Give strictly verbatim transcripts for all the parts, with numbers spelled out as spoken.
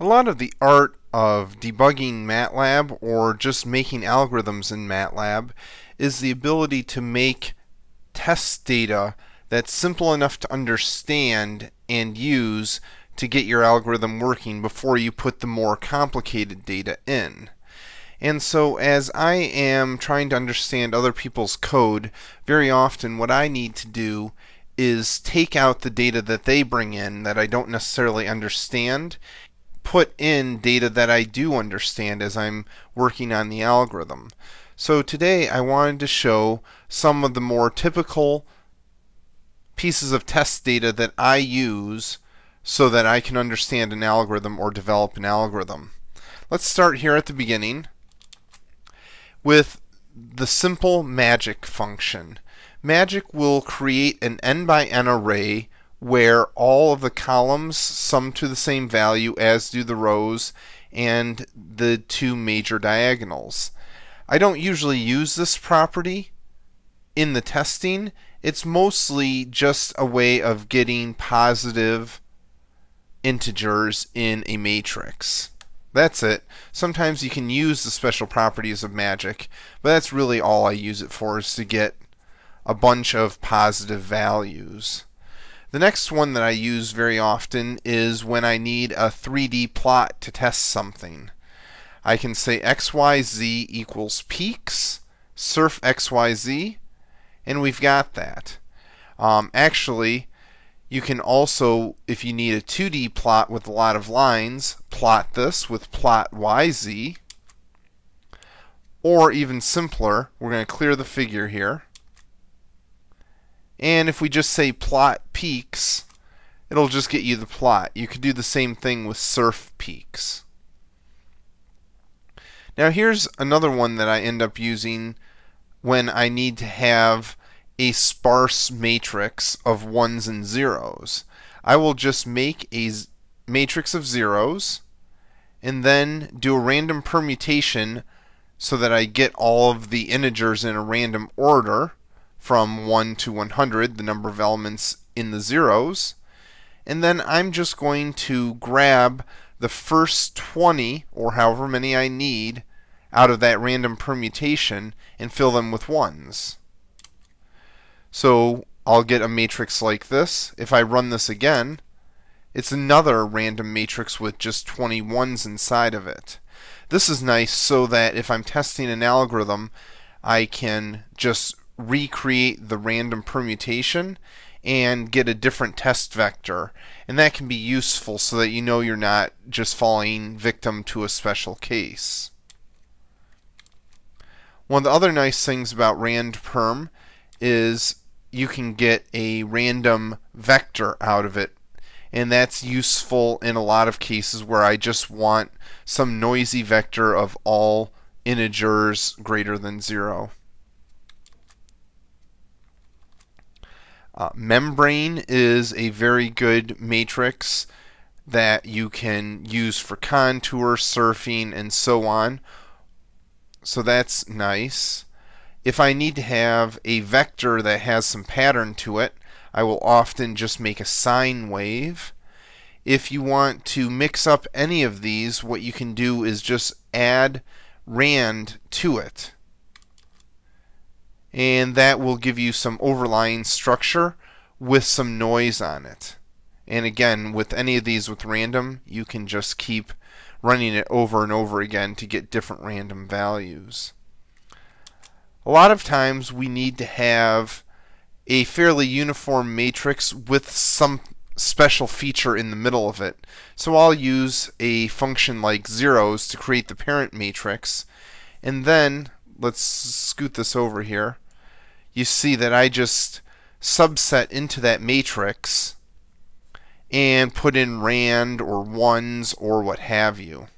A lot of the art of debugging MATLAB or just making algorithms in MATLAB is the ability to make test data that's simple enough to understand and use to get your algorithm working before you put the more complicated data in. And so as I am trying to understand other people's code, very often what I need to do is take out the data that they bring in that I don't necessarily understand, put in data that I do understand as I'm working on the algorithm. So today I wanted to show some of the more typical pieces of test data that I use so that I can understand an algorithm or develop an algorithm. Let's start here at the beginning with the simple magic function. Magic will create an n by n array where all of the columns sum to the same value as do the rows and the two major diagonals. I don't usually use this property in the testing. It's mostly just a way of getting positive integers in a matrix. That's it. Sometimes you can use the special properties of magic, but that's really all I use it for, is to get a bunch of positive values. The next one that I use very often is when I need a three D plot to test something. I can say X Y Z equals peaks, surf X Y Z, and we've got that. Um, actually, you can also, if you need a two D plot with a lot of lines, plot this with plot Y Z. Or even simpler, we're going to clear the figure here. And if we just say plot peaks, it'll just get you the plot. You could do the same thing with surf peaks. Now here's another one that I end up using when I need to have a sparse matrix of ones and zeros. I will just make a matrix of zeros and then do a random permutation so that I get all of the integers in a random order from one to one hundred, the number of elements in the zeros. And then I'm just going to grab the first twenty, or however many I need, out of that random permutation and fill them with ones. So I'll get a matrix like this. If I run this again, it's another random matrix with just twenty ones inside of it. This is nice so that if I'm testing an algorithm, I can just recreate the random permutation and get a different test vector. And that can be useful so that you know you're not just falling victim to a special case. One of the other nice things about randperm is you can get a random vector out of it, and that's useful in a lot of cases where I just want some noisy vector of all integers greater than zero. Uh, membrane is a very good matrix that you can use for contour, surfing, and so on. So that's nice. If I need to have a vector that has some pattern to it, I will often just make a sine wave. If you want to mix up any of these, what you can do is just add rand to it. And that will give you some overlying structure with some noise on it. And again, with any of these with random, you can just keep running it over and over again to get different random values. A lot of times we need to have a fairly uniform matrix with some special feature in the middle of it. So I'll use a function like zeros to create the parent matrix. And then, let's scoot this over here. You see that I just subset into that matrix and put in rand or ones or what have you.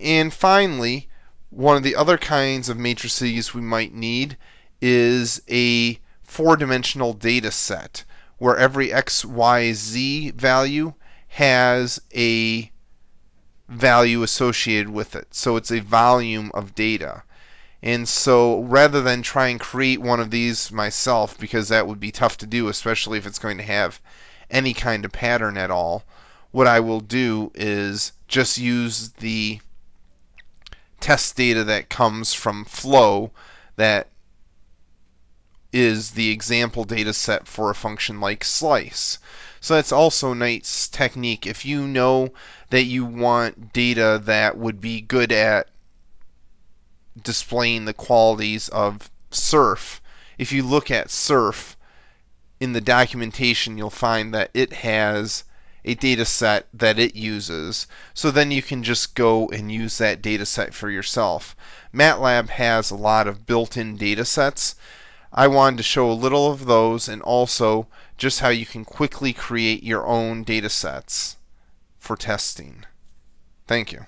And finally, one of the other kinds of matrices we might need is a four-dimensional data set where every x, y, z value has a value associated with it. So it's a volume of data. And so rather than try and create one of these myself, because that would be tough to do, especially if it's going to have any kind of pattern at all, what I will do is just use the test data that comes from flow, that is the example data set for a function like slice. So that's also a nice technique. If you know that you want data that would be good at displaying the qualities of SURF, if you look at SURF in the documentation, you'll find that it has a data set that it uses. So then you can just go and use that data set for yourself. MATLAB has a lot of built-in data sets. I wanted to show a little of those, and also just how you can quickly create your own data sets for testing. Thank you.